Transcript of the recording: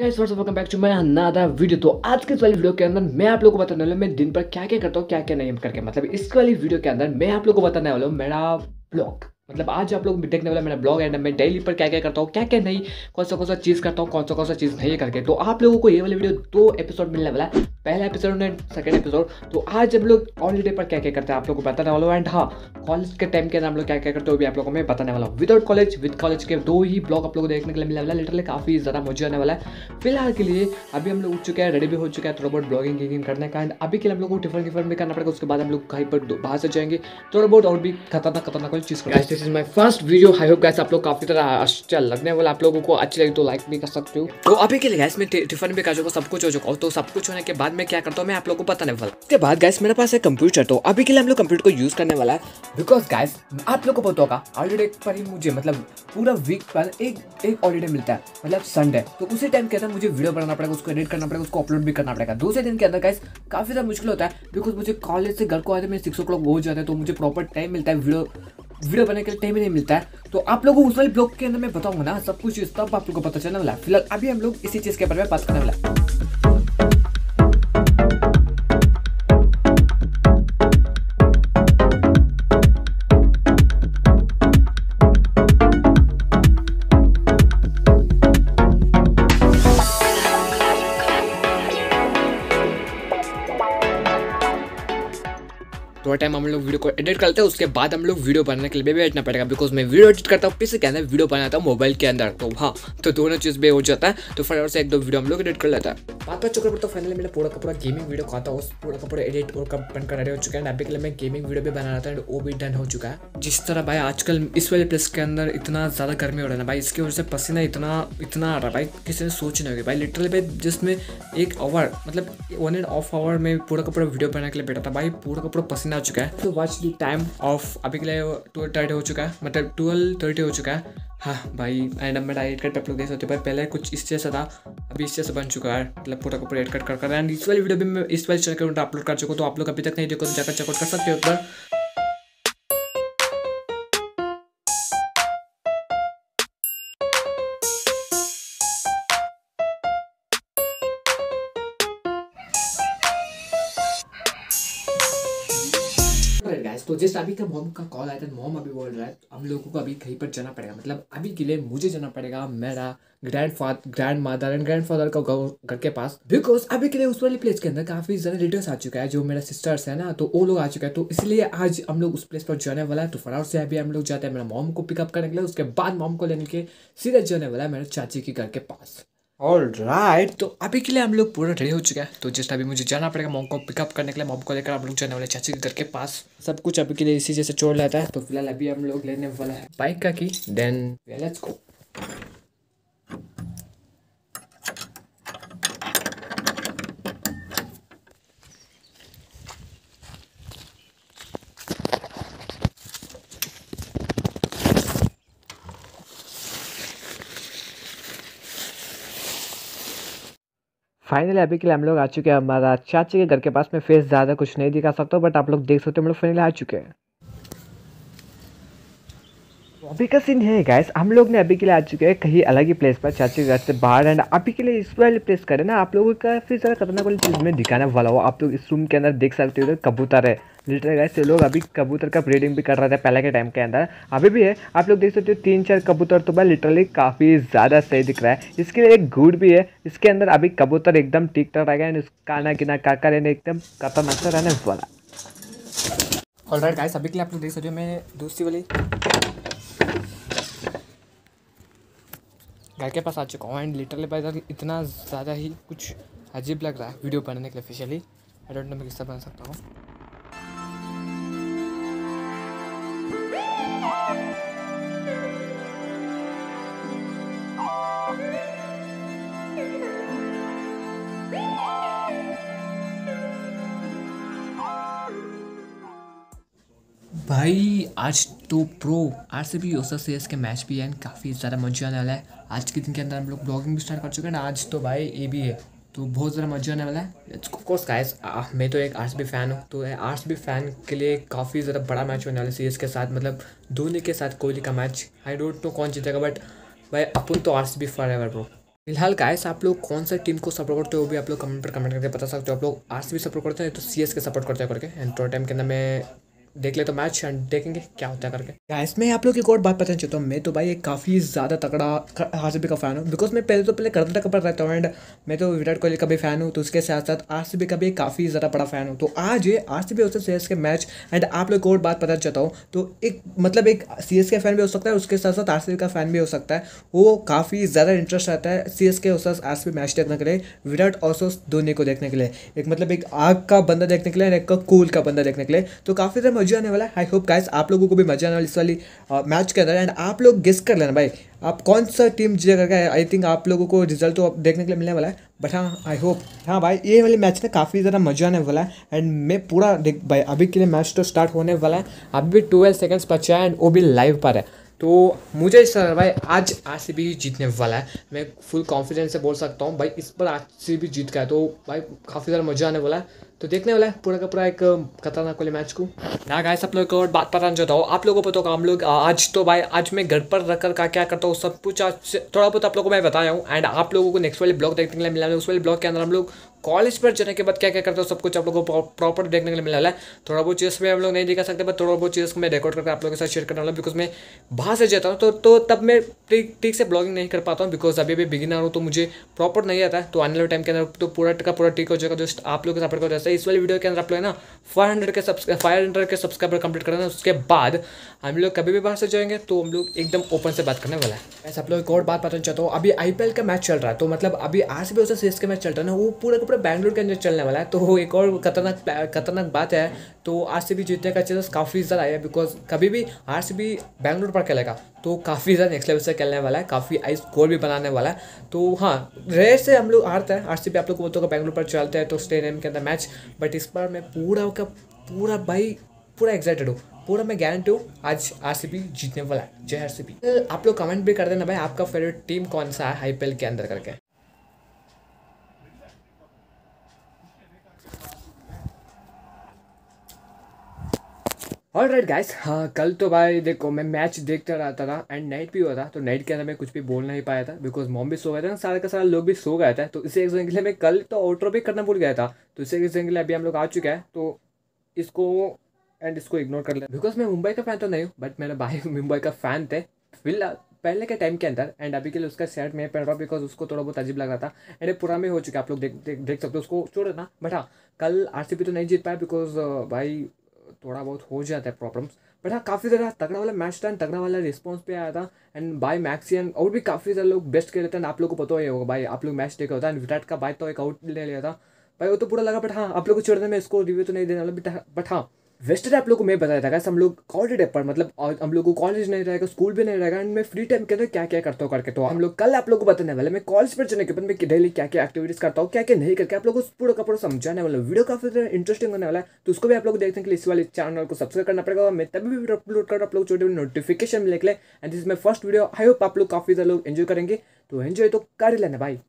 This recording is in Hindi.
Guys what's up, welcome back to मैं नया वीडियो। तो आज के इस वाली वीडियो के अंदर मैं आप लोगों को बताने वाला हूँ मैं दिन पर क्या क्या करता हूँ, क्या क्या नहीं करके। मतलब इस वाली वीडियो के अंदर मैं आप लोगों को बताने वाला हूँ मेरा ब्लॉग। मतलब आज आप लोग देखने वाला मेरा ब्लॉग एंड मैं डेली पर क्या क्या करता हूँ, क्या क्या नहीं, कौन सा चीज़ करता हूँ, कौन सा चीज़ नहीं करके। तो आप लोगों को ये वाली वीडियो 2 एपिसोड मिलने वाला है, पहला एपिसोड एंड सेकंड एपिसोड। तो आज हम लोग हॉलीडे पर क्या क्या करते हैं आप लोगों को बताने वाला हूँ। एंड हाँ, कॉलेज के टाइम के अंदर हम लोग क्या क्या करते हो भी आप लोगों को मैं बताने वाला हूँ। विदाउट कॉलेज विद कॉलेज के 2 ही ब्लॉग आप लोगों को देखने के लिए मिलने वाला है। लिटरली काफ़ी ज़्यादा मजा आने वाला है। फिलहाल के लिए अभी हम लोग उठ चुके हैं, रेडी भी हो चुका है थोड़ा बहुत ब्लॉगिंग वगिंग करने का। एंड अभी के लिए हम लोग को टिफिन टिफिन भी करना पड़ेगा, उसके बाद हम लोग कहीं पर बाहर से जाएंगे थोड़ा बहुत और भी खतरनाक कोई चीज़। Guys this is my first video, I hope guys आप लोग काफ़ी तरह अच्छा लगने वाला। आप लोगों को अच्छी लगी तो लाइक भी कर सकते हो। तो अभी के लिए गाइस मैं टिफिन भी कर चुका, सब कुछ हो चुका। तो सब कुछ होने के बाद मैं क्या करता हूँ मैं आप लोगों को बताने वाला। इसके बाद गाइस मेरे पास है कंप्यूटर, तो अभी के लिए हम लोग कंप्यूटर को यूज करने वाला है। बिकॉज गाइस आप लोगों को पता होगा हॉलीडे पर ही मुझे मतलब पूरा वीक पर एक हॉलीडे मिलता है, मतलब संडे। तो उसी टाइम के अंदर मुझे वीडियो बनाना पड़ेगा, उसको एडिट करना पड़ेगा, उसको अपलोड भी करना पड़ेगा। दूसरे दिन के अंदर गाइस काफी ज्यादा मुश्किल होता है, बिकॉज मुझे कॉलेज से घर को आते मेरे 6 o'clock हो जाता है। तो मुझे प्रॉपर टाइम मिलता है, वीडियो बनाने के लिए टाइम ही नहीं मिलता है। तो आप लोगों को उस वाले ब्लॉग के अंदर मैं बताऊंगा ना सब कुछ, तब आप लोगों को पता चलने वाला। फिलहाल अभी हम लोग इसी चीज़ के बारे में बात करने वाला। थोड़ा टाइम हम लोग वीडियो को एडिट करते हैं, उसके बाद हम लोग वीडियो बनाने के लिए भी बैठना पड़ेगा। बिकॉज मैं वीडियो एडिट करता हूँ पीसी के अंदर, वीडियो बनाता हूँ मोबाइल के अंदर। तो हाँ, तो दोनों चीज़ भी हो जाता है। तो फटाफट से 1-2 वीडियो हम लोग एडिट कर लेता है। बात कर चुके तो फाइनली मेरा पूरा का पूरा गेमिंग वीडियो खाता हूँ, पूरा का पूरा एडिट और कंपन कर रहे हो चुका है। एंड अभी के लिए मैं गेमिंग वीडियो भी बना रहा था एंड वो भी डन हो चुका है। जिस तरह भाई आजकल इस वाले प्लेस के अंदर इतना ज़्यादा गर्मी हो रहा है ना भाई, इसकी वजह से पसीना इतना आ रहा है भाई, किसी ने सोच नहीं होगी भाई। लिटरली भाई जिसमें 1 आवर मतलब 1.5 आवर में पूरा का पूरा वीडियो बनाने के लिए बैठा था भाई, पूरा का पूरा पसीना हो चुका है। तो वॉच द टाइम ऑफ अभी के लिए 12:30 हो चुका है, मतलब 12:30 हो चुका है। हाँ भाई, एंड अब मैं एडिट कट आप लोग देख सकते हो भाई, पहले कुछ इस जैसा था, अभी इस जैसा बन चुका है। मतलब पूरा पूरा एडिट कट कर रहा है। एंड इस वाली वीडियो भी मैं इस वाले चैनल के ऊपर अपलोड कर चुका हूँ। तो आप लोग अभी तक नहीं देखो तो जाकर चेकआउट कर सकते हो उधर। तो जस्ट अभी का मॉम का कॉल आया था, मॉम अभी बोल रहा है हम लोगों को अभी कहीं पर जाना पड़ेगा। मतलब अभी के लिए मुझे जाना पड़ेगा मेरा grandmother and grandfather का घर के पास। बिकॉज अभी के लिए उस वाले प्लेस के अंदर काफ़ी ज़्यादा रिलेटिव्स आ चुका है, जो मेरा सिस्टर्स है ना, तो वो लोग आ चुका है। तो इसलिए आज हम लोग उस प्लेस पर जाने वाला है। तो फटाफट से अभी हम लोग जाते हैं मेरा मॉम को पिकअप करने के लिए, उसके बाद मॉम को लेने के सीधे जाने वाला है मेरे चाची के घर के पास। ऑलराइट, तो अभी के लिए हम लोग पूरा रेडी हो चुका है। तो जस्ट अभी मुझे जाना पड़ेगा मॉम को पिकअप करने के लिए। मॉम को लेकर हम लोग जाने वाले चाची के घर के पास। सब कुछ अभी के लिए इसी जैसे छोड़ लेता है। तो फिलहाल अभी हम लोग लेने वाला है बाइक का की, देन लेट्स गो। फाइनली अभी के लिए हम लोग आ चुके हैं हमारा चाची के घर के पास। मैं फेस ज़्यादा कुछ नहीं दिखा सकता हूँ, बट आप लोग देख सकते हो हम लोग फाइनली आ चुके हैं। अभी का सीन है गाइस, हम लोग ने अभी के लिए आ चुके हैं कहीं अलग ही प्लेस पर, चाची के घर से बाहर। एंड अभी के लिए इस वाले प्लेस करें ना आप लोगों को काफ़ी ज़्यादा खतरनाक वाली चीज़ में दिखाने वाला हुआ। आप लोग इस रूम के अंदर देख सकते हो कबूतर है। लिटरली गाइस ये लोग अभी कबूतर का ब्रीडिंग भी कर रहे थे पहले के टाइम के अंदर, अभी भी है। आप लोग देख सकते हो 3-4 कबूतर। तो भाई लिटरली काफ़ी ज़्यादा सही दिख रहा है। इसके लिए एक गुड़ भी है, इसके अंदर अभी कबूतर एकदम ठीक ठाक रहेगा। एंड उसका आना किना काका रहने एकदम खतरनाक रहने वाला। ऑलराइट गाइस, अभी के लिए आप लोग देख सकते हो मैं दूसरी वाली घर के पास आ चुका हूँ। एंड लिटरली भाई इतना ज़्यादा ही कुछ अजीब लग रहा है वीडियो बनाने के लिए। ऑफिशियली आई डोंट नो मैं किससे बना सकता हूँ। भाई आज तो RCB वर्सेस के मैच भी है एंड काफ़ी ज़्यादा मजा आने वाला है। आज के दिन के अंदर हम लोग ब्लॉगिंग भी स्टार्ट कर चुके हैं ना, आज तो भाई ये भी है, तो बहुत ज़्यादा मजा आने वाला है। ऑफ कोर्स गाइस मैं तो एक RCB फ़ैन हूँ, तो RCB फ़ैन के लिए काफ़ी ज़्यादा बड़ा मैच होने वाला है सीरीज़ के साथ, मतलब धोनी के साथ कोहली का मैच। आई डोंट नो कौन जीतेगा, बट भाई अपन तो RCB फॉरएवर ब्रो। फिलहाल गाइस आप लोग कौन सा टीम को सपोर्ट करते हो वो भी आप लोग कमेंट पर कमेंट करके बता सकते हो। आप लोग आरसीबी सपोर्ट करते हैं तो सीएस के सपोर्ट करते हैं करके, एंड थोड़ा टाइम के अंदर मैं देख लेता तो मैच एंड देखेंगे क्या होता है करके। गाइस मैं आप लोग एक और बात बताना चाहता हूँ, मैं तो भाई एक काफ़ी ज़्यादा तगड़ा आरसीबी का फ़ैन हूँ, बिकॉज मैं पहले कर्नाटक पर रहता हूँ एंड मैं तो विराट कोहली का भी फ़ैन हूँ, तो उसके साथ साथ आरसीबी का भी काफ़ी ज़्यादा बड़ा फ़ैन हूँ। तो आज ये RCB versus CSK match and आप लोग एक और बात बताना चाहता हूँ, तो एक मतलब एक सीएसके फ़ैन भी हो सकता है, उसके साथ साथ आरसीबी का फ़ैन भी हो सकता है, वो काफ़ी ज़्यादा इंटरेस्ट रहता है सीएसके वर्सेस आरसीबी मैच देखने के लिए, विराट वर्सेस धोनी को देखने के लिए, एक मतलब एक आग का बंदा देखने के लिए एंड एक कूल का बंदा देखने के लिए। तो काफ़ी मजा आने वाला है, आई होप गाइस आप लोगों को भी मजा आने वाली इस वाली मैच के अंदर। एंड आप लोग गेस कर लेना भाई आप कौन सा टीम जीतेगा, आई थिंक आप लोगों को रिजल्ट तो देखने के लिए मिलने वाला है, बट हाँ आई होप हाँ भाई ये वाले मैच में काफ़ी ज़्यादा मजा आने वाला है। एंड मैं पूरा देख भाई अभी के लिए मैच तो स्टार्ट होने वाला है, अभी 12 सेकेंड्स बचा है एंड वो भी लाइव पर है, तो मुझे इस तरह भाई आज आरसीबी जीतने वाला है, मैं फुल कॉन्फिडेंस से बोल सकता हूँ भाई इस पर आरसीबी जीत गया तो भाई काफ़ी ज़्यादा मज़ा आने वाला है, तो देखने वाला है पूरा का पूरा एक खतरनाक वाले मैच को ना। गाइस आप लोग एक और बात बताना चाहता हूँ, आप लोगों को पता होगा हम लोग आज तो भाई आज मैं घर पर रख कर क्या करता हूँ सब कुछ आज थोड़ा बहुत आप लोगों को मैं बताया हूँ, एंड आप लोगों को नेक्स्ट वाले ब्लॉग देखने के लिए मिला है, उस वाले ब्लॉग के अंदर हम लोग कॉलेज पर जाने के बाद क्या क्या करता हूँ सब कुछ आप लोगों को प्रॉपर देखने के लिए मिलने वाला है। थोड़ा बहुत चीज़ में हम लोग नहीं दिखा सकते, बट थोड़ा बहुत चीज़ को मैं रिकॉर्ड करके आप लोगों के साथ शेयर करने वाला हूँ, बिकॉज मैं बाहर से जाता हूँ तो तब मैं ठीक से ब्लॉगिंग नहीं कर पाता हूँ, बिकॉज अभी भी बिगिनर हूँ तो मुझे प्रॉपर नहीं आता है, तो आने वाले टाइम के अंदर तो पूरा का पूरा ठीक हो जाएगा। जस्ट आप लोग के सपोर्ट करते हैं इस वाली वीडियो के अंदर आप लोग ना 500 के सब्सक्राइबर कंप्लीट करना है, उसके बाद हम लोग कभी भी बाहर से जाएंगे तो हम लोग एकदम ओपन से बात करने वाला है। वैसे आप लोग एक और बात बताना चाहता हूँ, अभी IPL का मैच चल रहा है, तो मतलब अभी आरसीबी वर्सेस सीएसके मैच चल रहा है ना, वो पूरा पूरा बैंगलोर के अंदर चलने वाला है, तो एक और खतरनाक बात है, तो आरसीबी जीतने का चांसेस काफ़ी ज़्यादा है, बिकॉज कभी भी आरसीबी बैंगलोर पर खेलेगा तो काफ़ी ज़्यादा नेक्स्ट लेवल से खेलने वाला है, काफ़ी हाई स्कोर भी बनाने वाला है। तो हाँ रेयर से हम लोग हारते हैं आरसीबी, आप लोग को बोलते हो बैंगलोर पर चलते हैं तो स्टेडियम के अंदर मैच, बट इस बार मैं पूरा भाई पूरा एक्साइटेड हूँ, पूरा मैं गारंटी हूँ आज आरसीबी जीतने वाला है, जय आरसीबी। आप लोग कमेंट भी कर देना भाई आपका फेवरेट टीम कौन सा है IPL के अंदर करके। ऑलराइट गाइस हाँ कल तो भाई देखो मैं मैच देखता रहता था एंड नाइट भी हुआ था, तो नाइट के अंदर मैं कुछ भी बोल नहीं पाया था, बिकॉज मॉम भी सो गया था ना, सारे का सारा लोग भी सो गया था, तो इसी रीजन के लिए मैं कल तो आउटरो भी करना भूल गया था, तो इसी रीजन के लिए अभी हम लोग आ चुका है, तो इसको एंड इसको इग्नोर कर लें, बिकॉज मैं मुंबई का फ़ैन तो नहीं हूँ, बट मेरे भाई मुंबई का फ़ैन थे फिलहाल पहले के टाइम के अंदर, एंड अभी के लिए उसका शर्ट मैं पहन रहा हूँ बिकॉज उसको थोड़ा बहुत अजीब लग रहा था, एंड पुराने हो चुका आप लोग देख सकते हो, उसको छोड़ो ना। बट हाँ कल आरसीबी तो नहीं जीत पाया, बिकॉज भाई थोड़ा बहुत हो जाता है प्रॉब्लम्स, बट हाँ काफ़ी ज़्यादा तगड़ा वाला मैच था एंड तगड़ा वाला रिस्पॉन्स पे आया था, एंड बाई मैक्सियन और भी काफ़ी सारे लोग बेस्ट खेले थे, एंड आप लोगों को पता ही होगा भाई आप लोग मैच देखा होता है, एंड विराट का बाई तो एक आउट ले लिया था भाई, वो तो पूरा लगा, बट हाँ आप लोग को छोड़ना मैं इसको रिव्यू तो नहीं देने वाला, बट हाँ वेस्टर्ड आप लोगों को मैं बताया था हम लोग कॉलेज पर मतलब हम लोग को कॉलेज नहीं रहेगा स्कूल भी नहीं रहेगा, एंड मैं फ्री टाइम के अंदर क्या क्या करता हूँ करके, तो हम लोग कल आप लोगों को बताने वाले मैं कॉलेज पर जाने के बाद मैं डेली क्या क्या एक्टिविटीज़ करता हूँ क्या क्या नहीं करके आप लोगों को पूरा का पूरा समझाने वाला, वीडियो काफी ज़्यादा इंटरेस्टिंग होने वाला है, तो उसको भी आप लोग देखने के लिए इस वाले चैनल को सब्सक्राइब करना पड़ेगा, और मैं तभी भी वीडियो अपलोड कर आप लोग छोटे नोटिफिकेशन मिले, and this is my first video, I hope आप लोग काफ़ी ज़्यादा लोग एंजॉय करेंगे, तो एंजॉय तो कर लेना भाई।